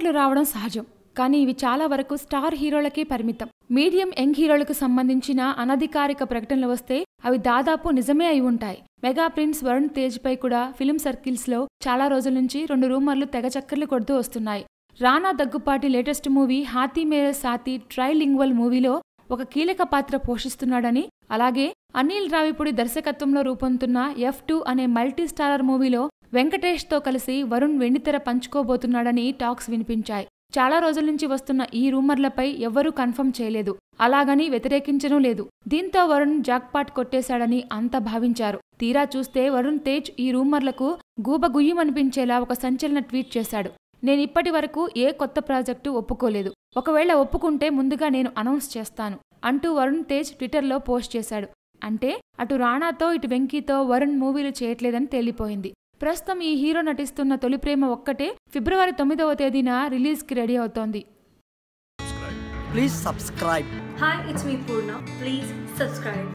స్టార్లు రావడం సహజం. కానీ ఇవి చాలా వరకు స్టార్ హీరోలకే పరిమితం. మీడియం యంగ్ హీరోలకు సంబంధించిన అనధికారిక ప్రకటనలు వస్తే అవి దాదాపు నిజమే అయి ఉంటాయి. మెగా ప్రిన్స్ వరుణ్ తేజ్ పై కూడా ఫిలిం సర్కిల్స్ లో చాలా రోజుల నుంచి రెండు రూమర్లు తెగచక్కర్లు కొడుతూ వస్తున్నాయి. Rana Daggubati latest movie Haathi Mere Saathi trilingual మూవీలో ఒక కీలక పాత్ర పోషిస్తున్నాడని, అలాగే అనిల్ రావిపూడి దర్శకత్వంలో రూపొందుతున్న F2 అనే మల్టీ స్టారర్ మూవీలో వెంకటేష్ తో కలిసి వరుణ్ వెండితెర పంచుకోబోతున్నాడని టాక్స్ వినిపించాయి. చాలా రోజుల నుంచి వస్తున్న ఈ రూమర్లపై ఎవ్వరూ కన్ఫర్మ్ చేయలేదు, అలాగని వ్యతిరేకించనూ లేదు. దీంతో వరుణ్ జాక్పాట్ కొట్టేశాడని అంతా భావించారు. తీరా చూస్తే వరుణ్ తేజ్ ఈ రూమర్లకు గూబగుయ్యమనిపించేలా ఒక సంచలన ట్వీట్ చేశాడు. నేనిప్పటి వరకు ఏ కొత్త ప్రాజెక్టు ఒప్పుకోలేదు. ఒకవేళ ఒప్పుకుంటే ముందుగా నేను అనౌన్స్ చేస్తాను అంటూ వరుణ్ తేజ్ ట్విట్టర్లో పోస్ట్ చేశాడు. అంటే అటు రాణాతో ఇటు వెంకీతో వరుణ్ మూవీలు చేయట్లేదని తేలిపోయింది. ప్రస్తుతం ఈ హీరో నటిస్తున్న తొలిప్రేమ ఒక్కటే ఫిబ్రవరి 9వ తేదీన రిలీజ్ కి రెడీ అవుతోంది. Please subscribe. Hi, it's me Purna. Please subscribe.